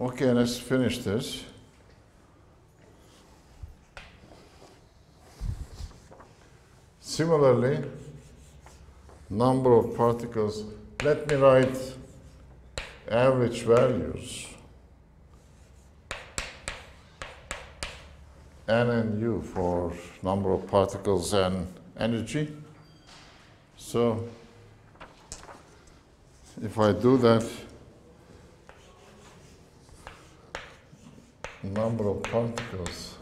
Okay, let's finish this. Similarly, number of particles, let me write average values, N and U for number of particles and energy. So if I do that, number of particles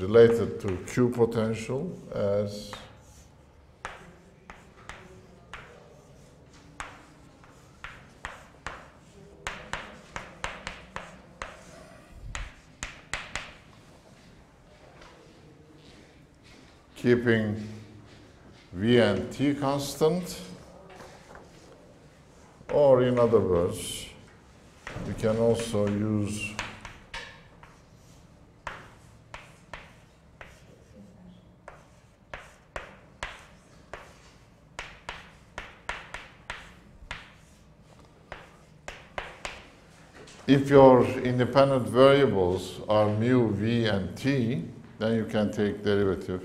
related to Q potential as keeping V and T constant, or in other words, we can also use if your independent variables are mu, v, and t, then you can take derivative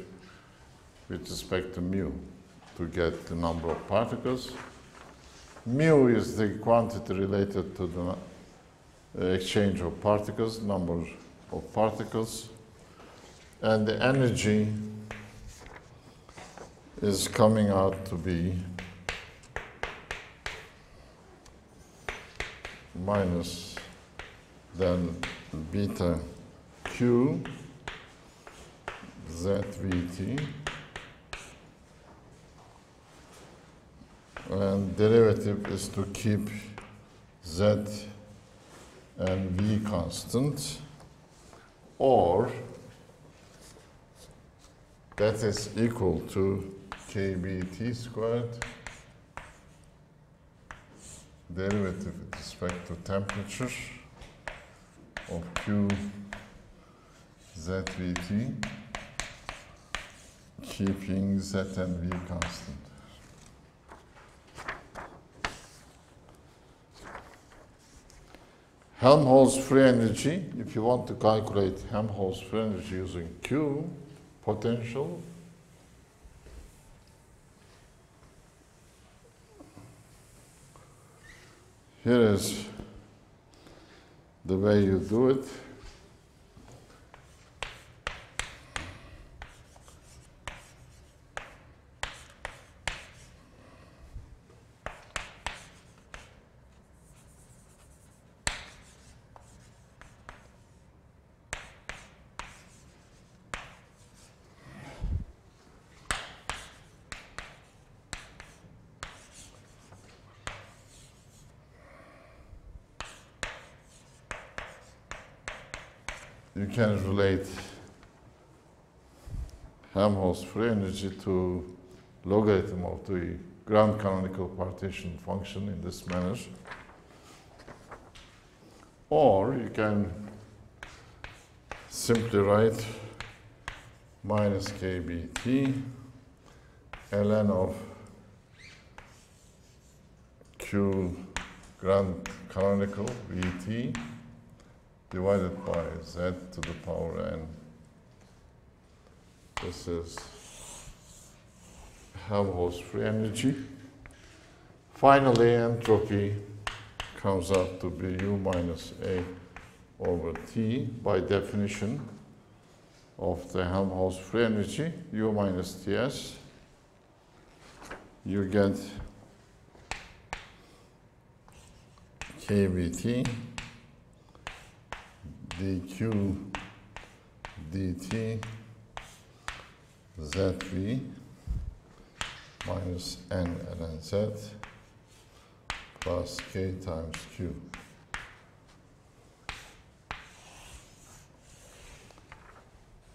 with respect to mu to get the number of particles. Mu is the quantity related to the exchange of particles, number of particles. And the energy is coming out to be minus then beta Q ZVT, and derivative is to keep Z and V constant, or that is equal to KBT squared, derivative with respect to temperature of Q ZVT, keeping Z and V constant. Helmholtz free energy, if you want to calculate Helmholtz free energy using Q potential, here is the way you do it. You can relate Helmholtz free energy to logarithm of the grand canonical partition function in this manner. Or you can simply write minus KBT ln of Q grand canonical VT divided by Z to the power N. This is Helmholtz free energy. Finally, entropy comes out to be U minus A over T by definition of the Helmholtz free energy, U minus Ts. You get KBT dq dt zv minus n ln z plus k times q.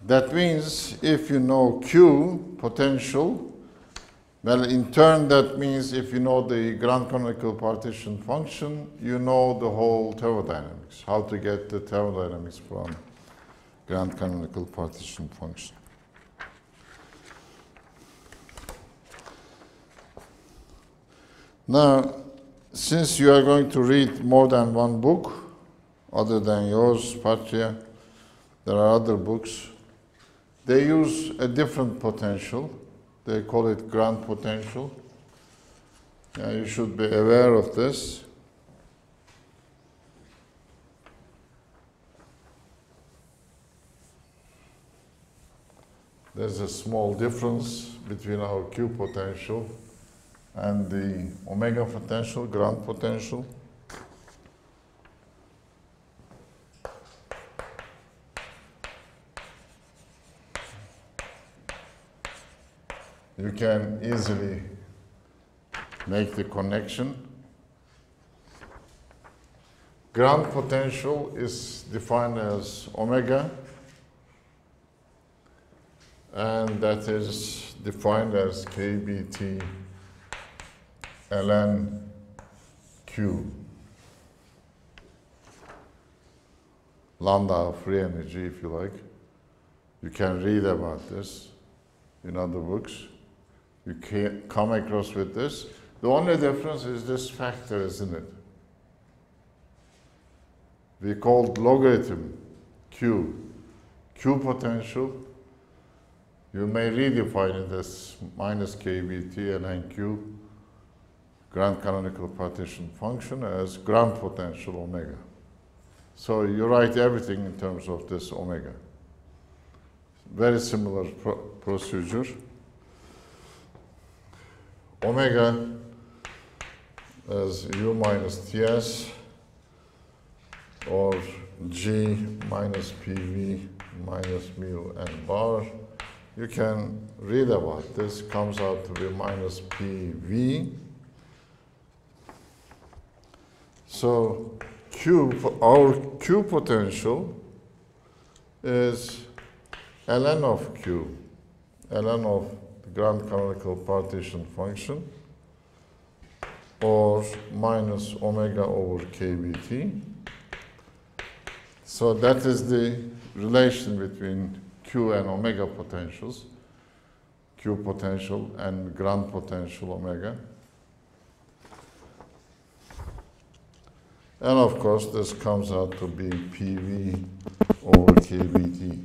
That means if you know Q potential, well, in turn that means if you know the grand canonical partition function, you know the whole thermodynamics, how to get the thermodynamics from grand canonical partition function. Now, since you are going to read more than one book, other than yours, Patria. There are other books. They use a different potential. They call it grand potential. You should be aware of this. There's a small difference between our Q potential and the omega potential, grand potential. You can easily make the connection. Grand potential is defined as omega, and that is defined as kBT ln Q, lambda of free energy, if you like. You can read about this in other books. You can come across with this. The only difference is this factor, isn't it? We called logarithm Q, Q potential. You may redefine it as minus kBT ln Q, grand canonical partition function, as grand potential omega. So you write everything in terms of this omega. Very similar procedure. Omega as U minus Ts or G minus PV minus mu n bar. You can read about this. Comes out to be minus PV. So Q, our Q potential is ln of Q, ln of the grand canonical partition function, or minus omega over kBT. So that is the relation between Q and omega potentials, Q potential and grand potential omega. And of course, this comes out to be PV over kBT.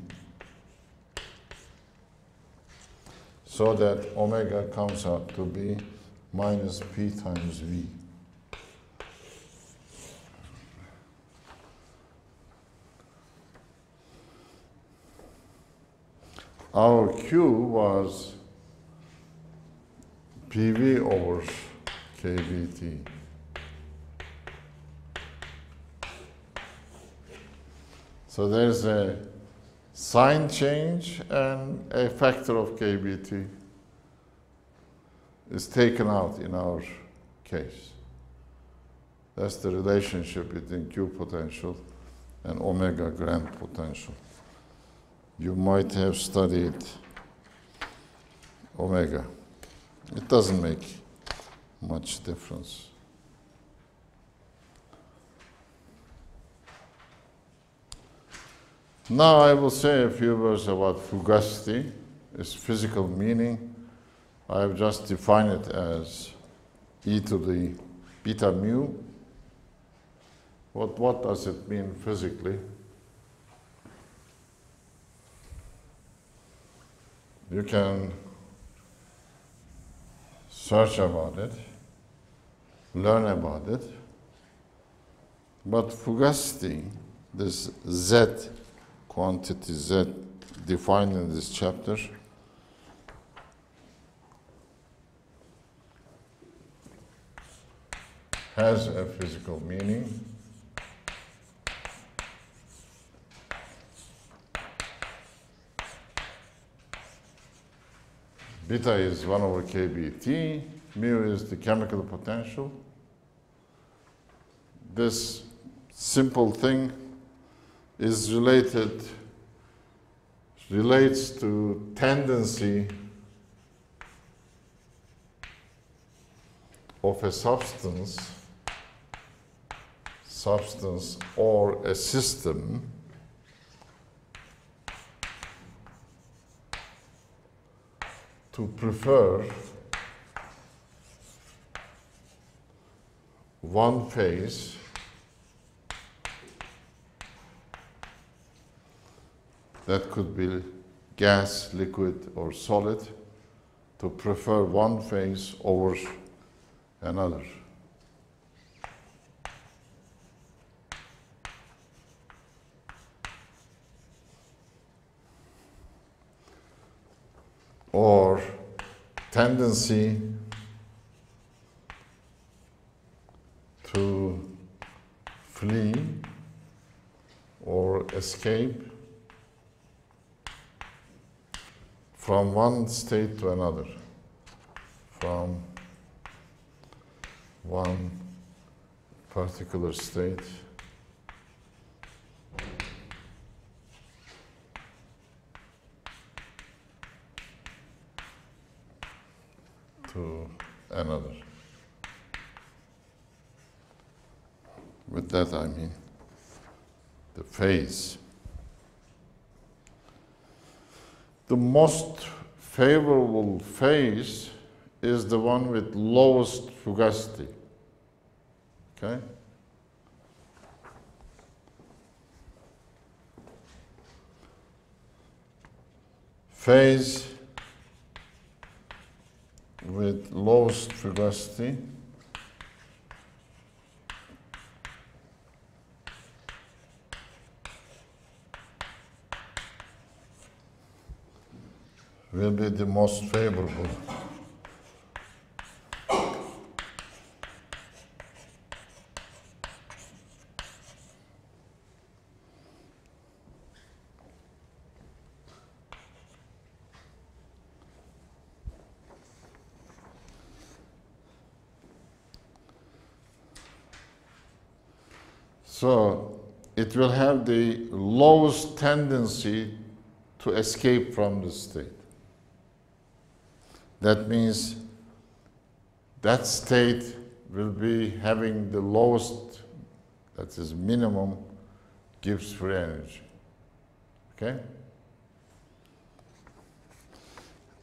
So that omega comes out to be minus P times V. Our Q was PV over kBT. So there's a sign change and a factor of kBT is taken out in our case. That's the relationship between Q potential and omega grand potential. You might have studied omega. It doesn't make much difference. Now I will say a few words about fugacity, its physical meaning. I have just defined it as e to the beta mu. What does it mean physically? You can search about it, learn about it. But fugacity, this Z quantity, Z defined in this chapter, has a physical meaning. Beta is 1 over kBT. Mu is the chemical potential. This simple thing is relates to tendency of a substance or a system to prefer one phase that could be gas, liquid, or solid, to prefer one phase over another. Or tendency to flee or escape from one state to another, from one particular state to another. With that I mean the phase. The most favorable phase is the one with lowest fugacity. Okay? Phase with lowest fugacity will be the most favorable. So it will have the lowest tendency to escape from the state. That means that state will be having the lowest, that is minimum, Gibbs free energy. Okay?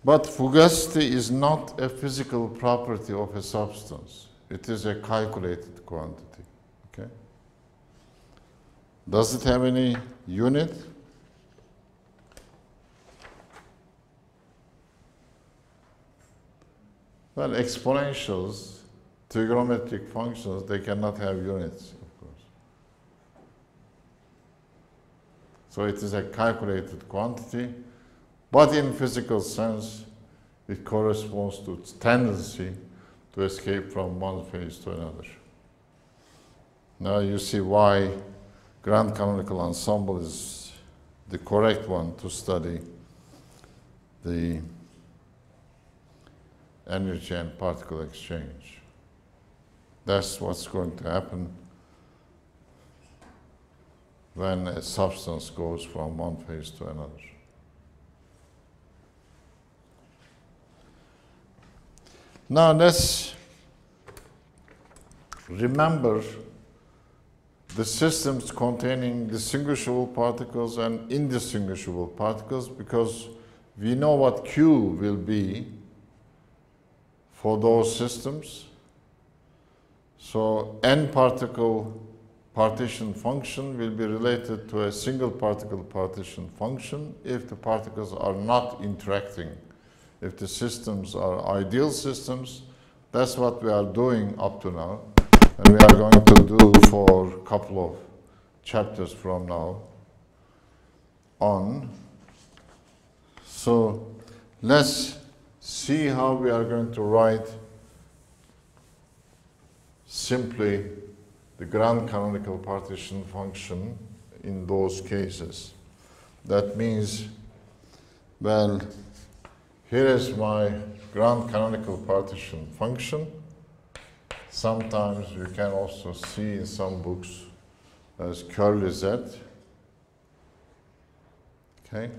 But fugacity is not a physical property of a substance. It is a calculated quantity. Okay? Does it have any unit? Well, exponentials, trigonometric functions, they cannot have units, of course. So it is a calculated quantity, but in physical sense, it corresponds to its tendency to escape from one phase to another. Now you see why grand canonical ensemble is the correct one to study the energy and particle exchange. That's what's going to happen when a substance goes from one phase to another. Now let's remember the systems containing distinguishable particles and indistinguishable particles, because we know what Q will be for those systems. So n particle partition function will be related to a single particle partition function if the particles are not interacting. If the systems are ideal systems, that's what we are doing up to now, and we are going to do for a couple of chapters from now on. So let's see how we are going to write simply the grand canonical partition function in those cases. That means, well, here is my grand canonical partition function. Sometimes you can also see in some books as curly Z. Okay.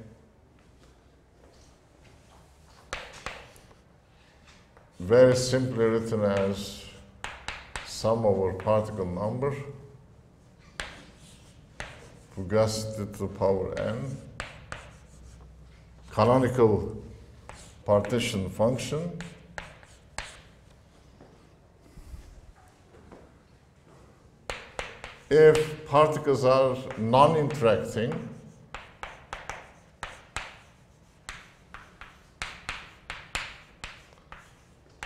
Very simply written as sum over particle number, fugacity to the power n, canonical partition function, if particles are non-interacting,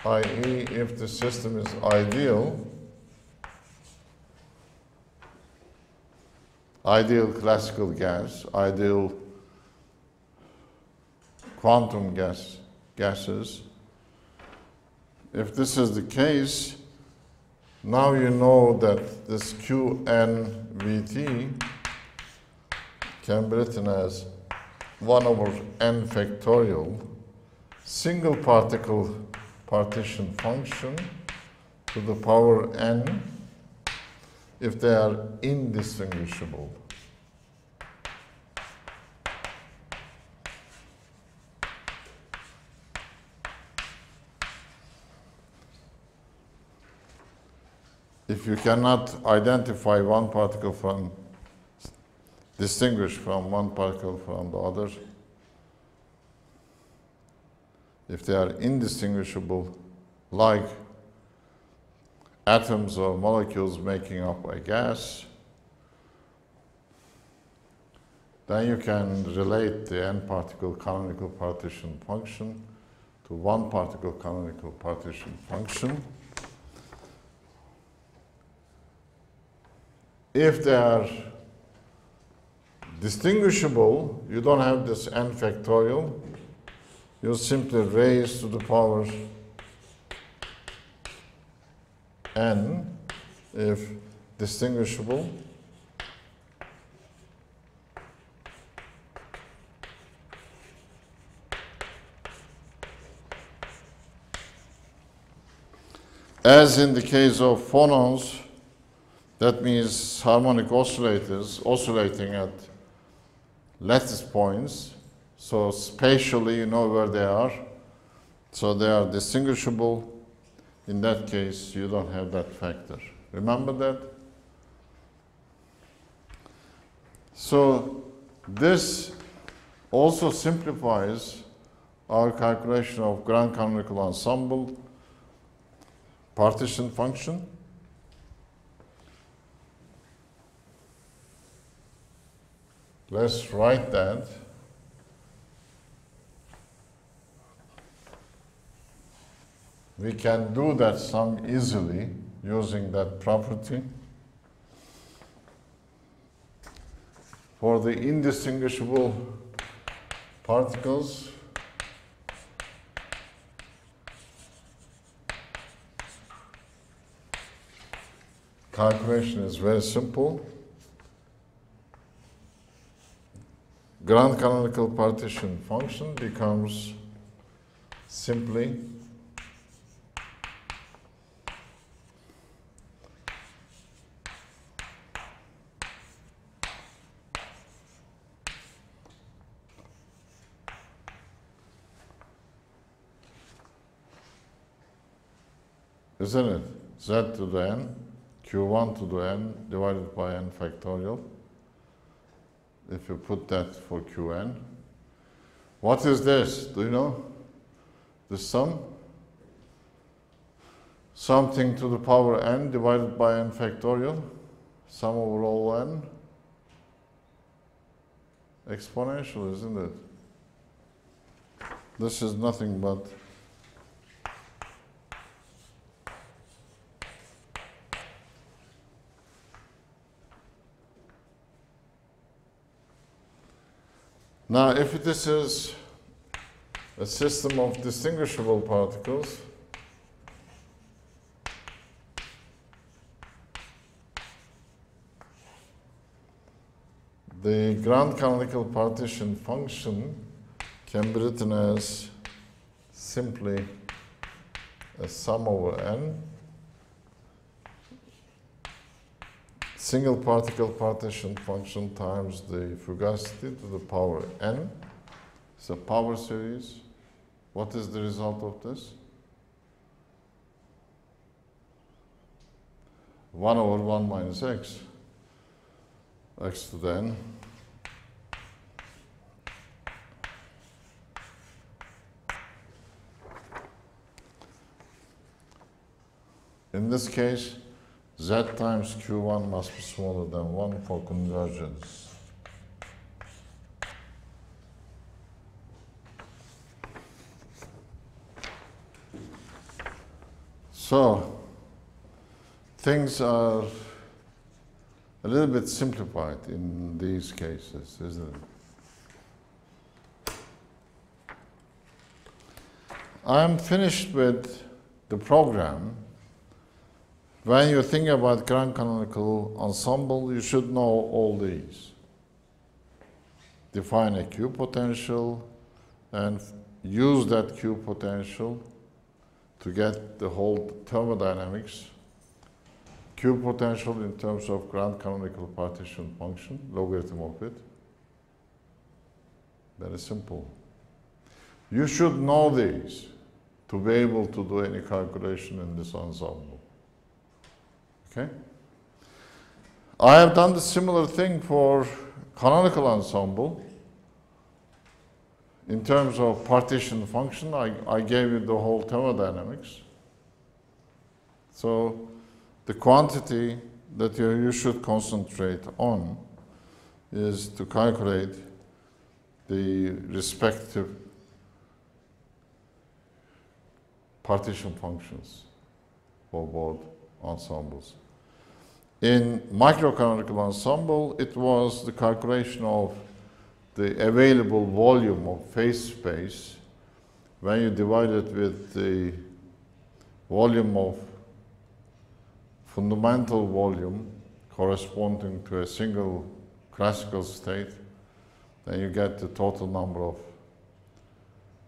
i.e. if the system is ideal, ideal classical gas, ideal quantum gases. If this is the case, now you know that this QNVT can be written as 1/n single particle partition function to the power n if they are indistinguishable. If you cannot identify one particle from, distinguish from one particle from the other, if they are indistinguishable, like atoms or molecules making up a gas, then you can relate the n particle canonical partition function to one particle canonical partition function if they are distinguishable. You don't have this n. You simply raise to the power n if distinguishable. As in the case of phonons, that means harmonic oscillators oscillating at lattice points. So spatially you know where they are. So they are distinguishable. In that case, you don't have that factor. Remember that? So this also simplifies our calculation of grand canonical ensemble partition function. Let's write that. We can do that sum easily using that property. For the indistinguishable particles, calculation is very simple. Grand canonical partition function becomes simply z to the n, q1 to the n divided by n. If you put that for qn. What is this? Do you know? The sum? Something to the power n divided by n. Sum over all n. Exponential, isn't it? This is nothing but now, if this is a system of distinguishable particles, the grand canonical partition function can be written as simply a sum over n, single particle partition function times the fugacity to the power n. It's a power series. What is the result of this? 1/1 minus x, x to the n. In this case, z times q1 must be smaller than 1 for convergence. So things are a little bit simplified in these cases, isn't it? I'm finished with the program. When you think about grand canonical ensemble, you should know all these. Define a Q potential and use that Q potential to get the whole thermodynamics. Q potential in terms of grand canonical partition function, logarithm of it. Very simple. You should know these to be able to do any calculation in this ensemble. Okay? I have done the similar thing for canonical ensemble. In terms of partition function, I gave you the whole thermodynamics. So the quantity that you should concentrate on is to calculate the respective partition functions for both ensembles. In microcanonical ensemble, it was the calculation of the available volume of phase space when you divide it with the volume of fundamental volume corresponding to a single classical state, then you get the total number of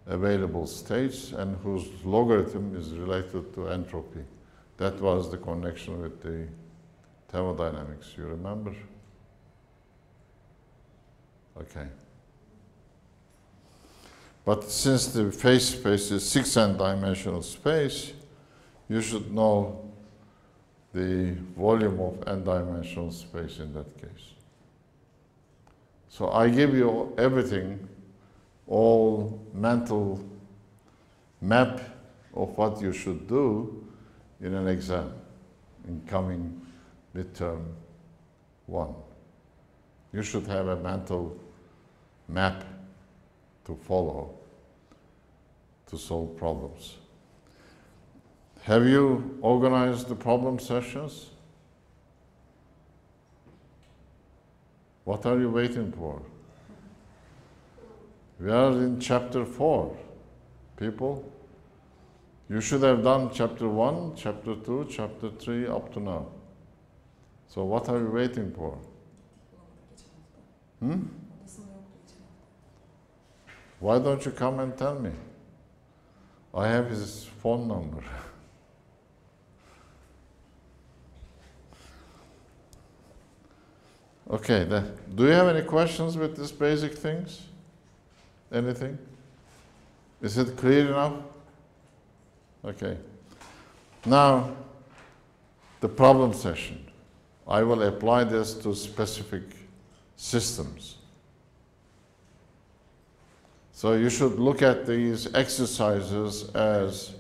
available states and whose logarithm is related to entropy. That was the connection with the thermodynamics, you remember? Okay. But since the phase space is 6 n-dimensional space, you should know the volume of n-dimensional space in that case. So I give you everything, all mental map of what you should do in an exam, in coming midterm 1. You should have a mental map to follow to solve problems. Have you organized the problem sessions? What are you waiting for? We are in chapter 4, people. You should have done chapter 1, chapter 2, chapter 3 up to now. So what are you waiting for? Hmm? Why don't you come and tell me? I have his phone number. Okay, do you have any questions with these basic things? Anything? Is it clear enough? Okay. Now, the problem session. I will apply this to specific systems. So you should look at these exercises as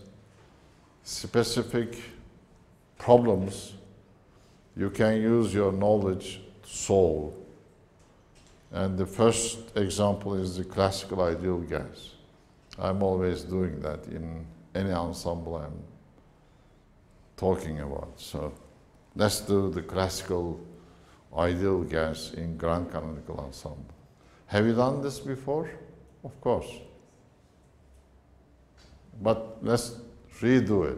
specific problems you can use your knowledge to solve. And the first example is the classical ideal gas. I'm always doing that in any ensemble I'm talking about. So let's do the classical ideal gas in grand canonical ensemble. Have you done this before? Of course. But let's redo it.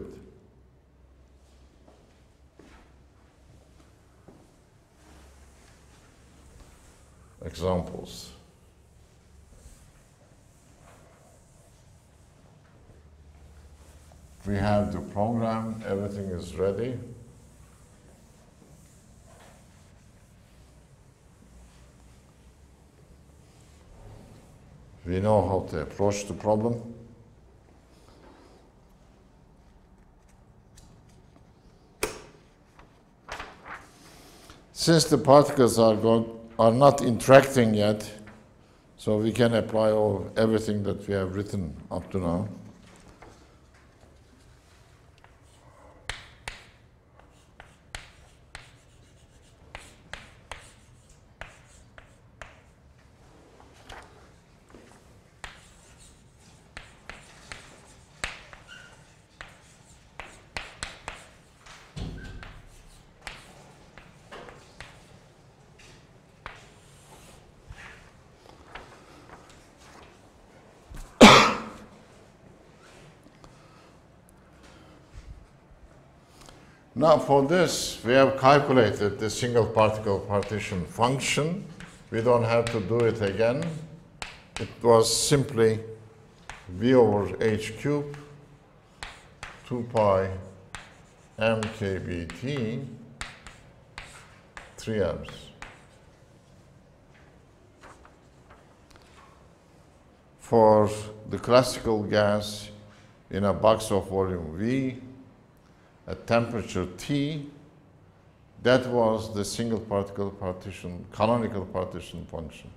Examples. We have the program, everything is ready. We know how to approach the problem. Since the particles are not interacting yet, so we can apply everything that we have written up to now. Now for this, we have calculated the single particle partition function. We don't have to do it again. It was simply v over h cubed 2 pi mkBT 3m's. For the classical gas in a box of volume V at temperature T, that was the single particle partition, canonical partition function.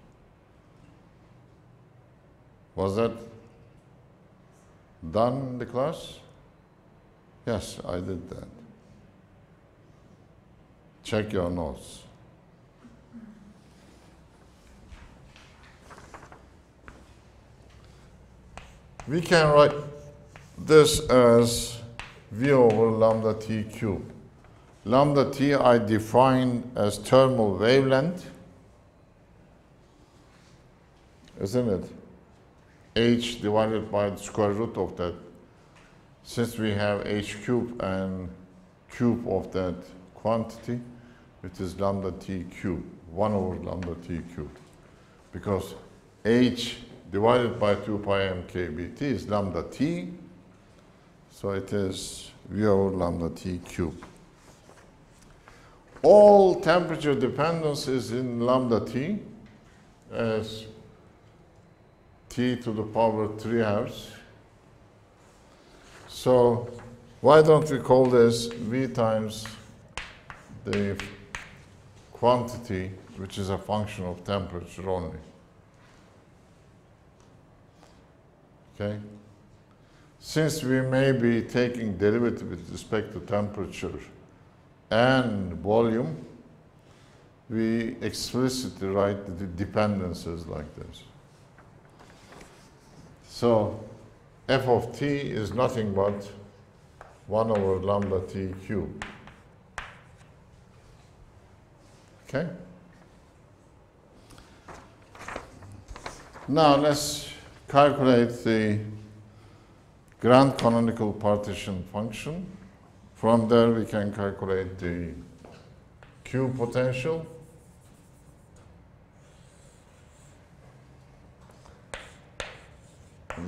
Was that done in the class? Yes, I did that. Check your notes. We can write this as V over lambda T cubed. Lambda T I defined as thermal wavelength, isn't it? H divided by the square root of that. Since we have H cubed and cube of that quantity, which is lambda T cubed, 1 over lambda T cubed. Because H divided by 2 pi mkBT is lambda T, so it is V over lambda T cubed. All temperature dependence is in lambda T as T to the power 3 halves. So why don't we call this V times the quantity, which is a function of temperature only. Okay? Since we may be taking derivative with respect to temperature and volume, we explicitly write the dependences like this. So f of t is nothing but 1 over lambda t cubed. Okay? Now let's calculate the grand canonical partition function. From there we can calculate the Q potential.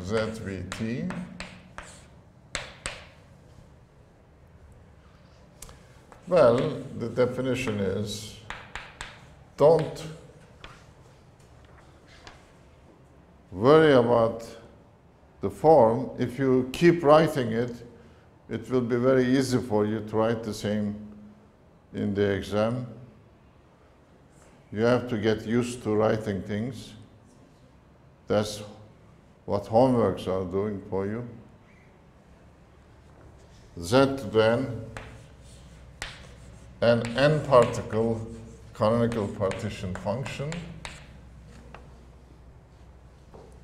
ZVT. Well, the definition is, don't worry about the form. If you keep writing it, it will be very easy for you to write the same in the exam. You have to get used to writing things. That's what homeworks are doing for you. Z to the N, an N particle canonical partition function.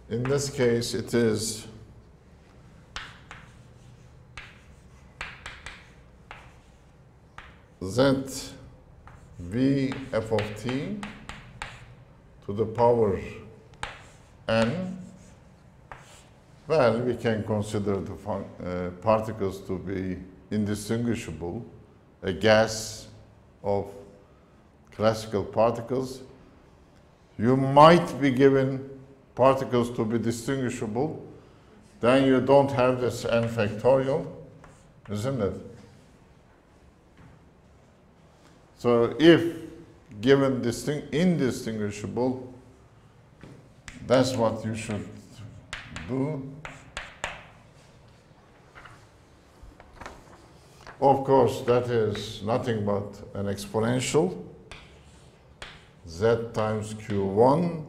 In this case, it is Z V f of t to the power n. Well, we can consider the particles to be indistinguishable, a gas of classical particles. You might be given particles to be distinguishable, then you don't have this n factorial, isn't it? So if given indistinguishable, that's what you should do. Of course, that is nothing but an exponential, z times q1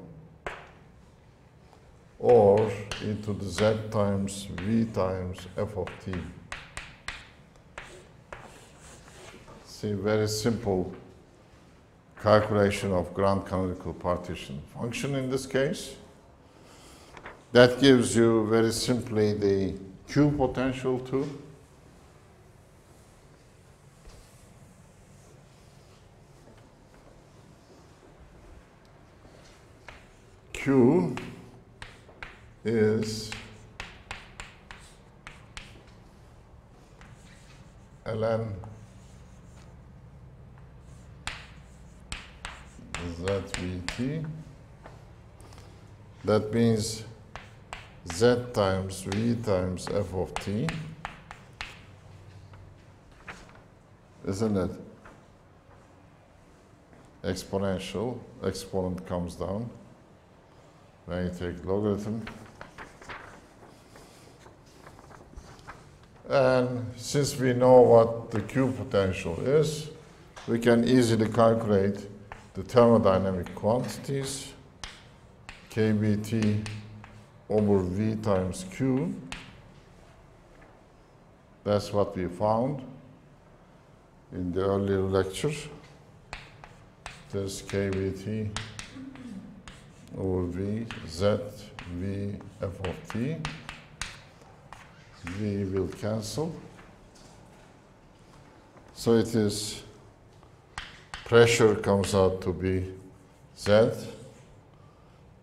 or e to the z times v times f of t. See, very simple calculation of grand canonical partition function in this case. That gives you very simply the Q potential too. Q is ln that vt. That means z times v times f of t, isn't it? Exponential, exponent comes down. Then you take logarithm. And since we know what the Q potential is, we can easily calculate the thermodynamic quantities, kBT over V times Q. That's what we found in the earlier lecture. This kBT over V, Z, V, F of T. V will cancel. So it is pressure comes out to be Z,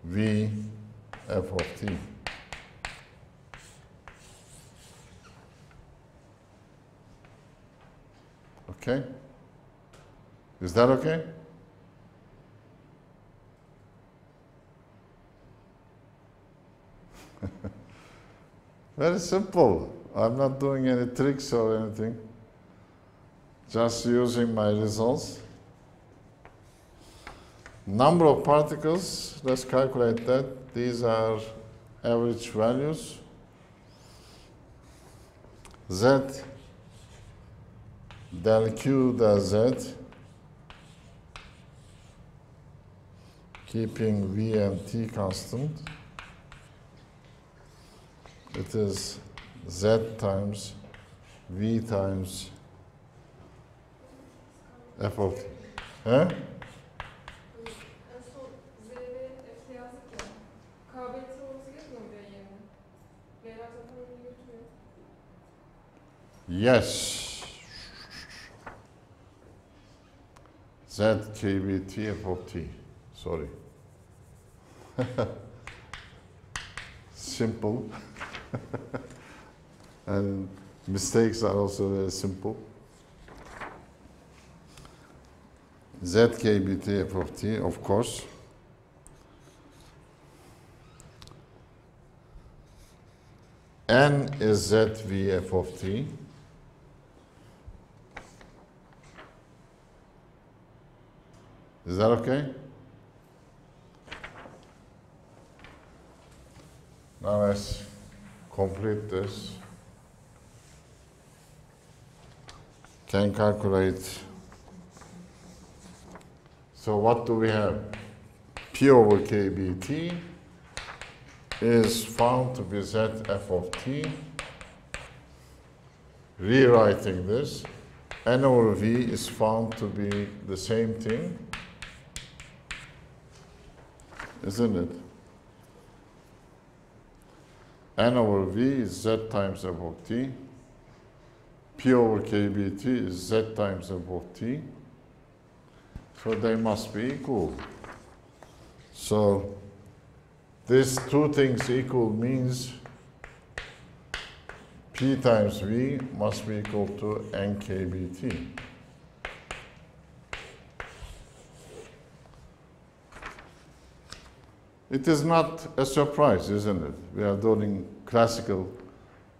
V, F of T. Okay? Is that okay? Very simple. I'm not doing any tricks or anything. Just using my results. Number of particles, let's calculate that. These are average values. Z del Q del Z, keeping V and T constant. It is Z times V times F of T. Huh? Yes. Z kBT F of T. Sorry. Simple. And mistakes are also very simple. ZKBT F of T, of course. N is ZV F of T. Is that okay? Now let's complete this. Can calculate. So what do we have? P over kBT is found to be ZF of T. Rewriting this, N over V is found to be the same thing, isn't it? N over V is Z times F of T. P over kBT is Z times F of T. So they must be equal. So these two things equal means P times V must be equal to N kBT. It is not a surprise, isn't it? We are doing classical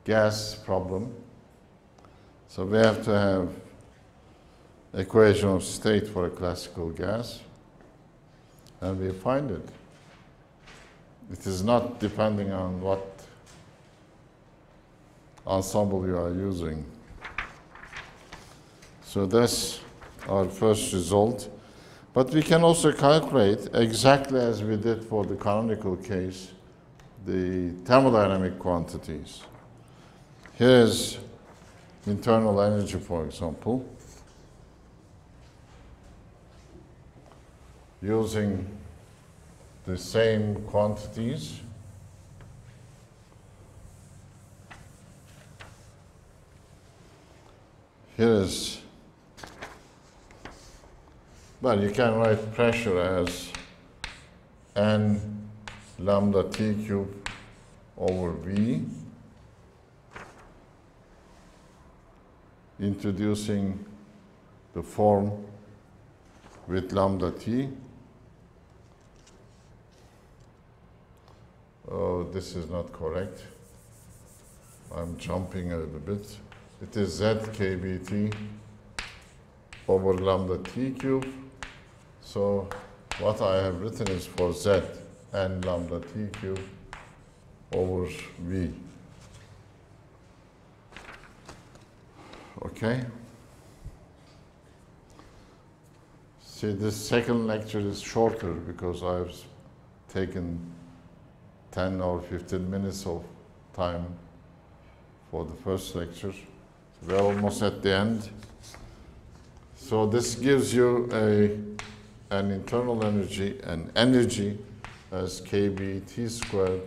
gas problem. So we have to have equation of state for a classical gas. And we find it. It is not depending on what ensemble you are using. So that's our first result. But we can also calculate, exactly as we did for the canonical case, the thermodynamic quantities. Here is internal energy, for example, using the same quantities. Here is, well, you can write pressure as N lambda T cubed over V, introducing the form with lambda T Oh, this is not correct. I'm jumping a little bit. It is ZKBT over lambda T cube. So what I have written is for Z and lambda T cube over V. Okay. See, this second lecture is shorter because I've taken 10 or 15 minutes of time for the first lecture. We're almost at the end. So this gives you an internal energy, an energy as kBT squared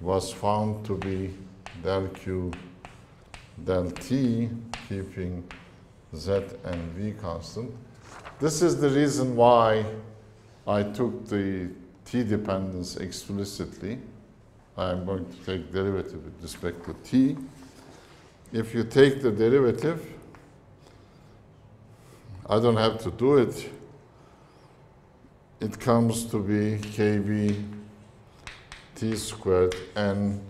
was found to be del Q del T, keeping Z and V constant. This is the reason why I took the T dependence explicitly. I am going to take derivative with respect to T. If you take the derivative, I don't have to do it. It comes to be kB T squared and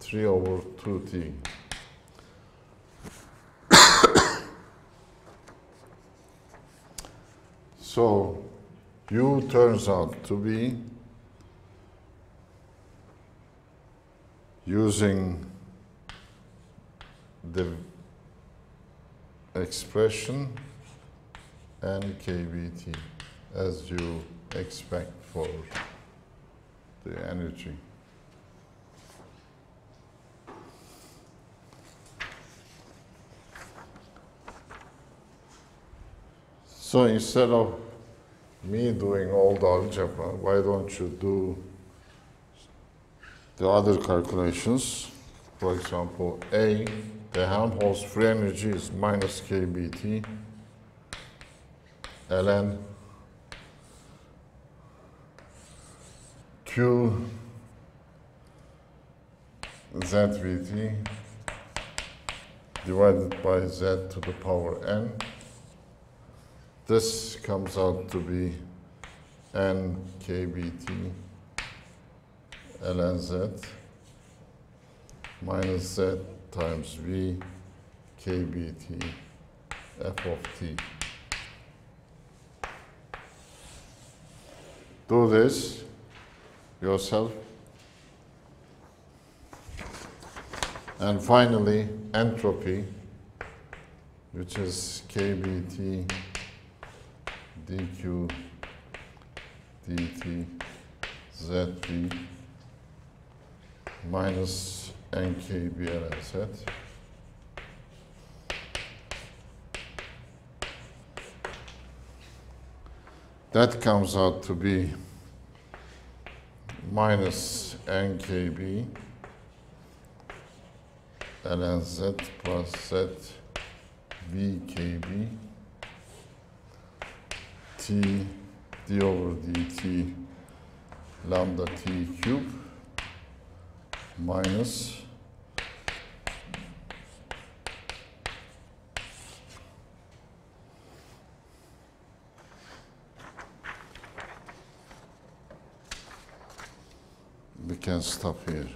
3 over 2T. So U turns out to be, using the expression, NKBT as you expect for the energy. So instead of me doing all the algebra, why don't you do the other calculations? For example, A, the Helmholtz free energy is minus kBT ln Q ZVT divided by Z to the power n. This comes out to be n kBT ln Z minus Z times V kBT f of t. Do this yourself. And finally, entropy, which is kBT dq dt zv minus nkblz. That comes out to be minus nkb ln z plus z vkb T d over dt lambda t cube minus we can stop here.